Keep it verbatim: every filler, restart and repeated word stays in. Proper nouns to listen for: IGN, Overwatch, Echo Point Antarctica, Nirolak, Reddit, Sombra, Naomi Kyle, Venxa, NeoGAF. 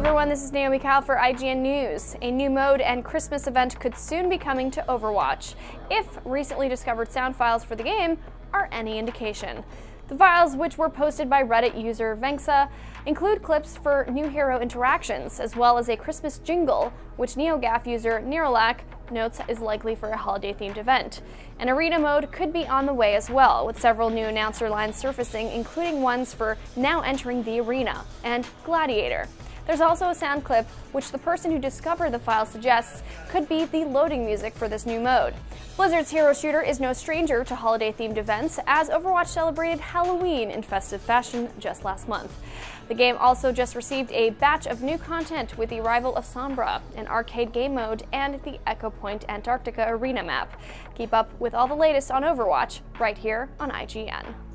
everyone, this is Naomi Kyle for I G N News. A new mode and Christmas event could soon be coming to Overwatch, if recently discovered sound files for the game are any indication. The files, which were posted by Reddit user Venxa, include clips for new hero interactions, as well as a Christmas jingle, which NeoGAF user Nirolak notes is likely for a holiday-themed event. An arena mode could be on the way as well, with several new announcer lines surfacing, including ones for Now Entering the Arena and Gladiator. There's also a sound clip, which the person who discovered the file suggests could be the loading music for this new mode. Blizzard's hero shooter is no stranger to holiday-themed events, as Overwatch celebrated Halloween in festive fashion just last month. The game also just received a batch of new content with the arrival of Sombra, an arcade game mode, and the Echo Point Antarctica arena map. Keep up with all the latest on Overwatch right here on I G N.